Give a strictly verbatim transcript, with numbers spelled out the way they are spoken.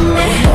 in my head.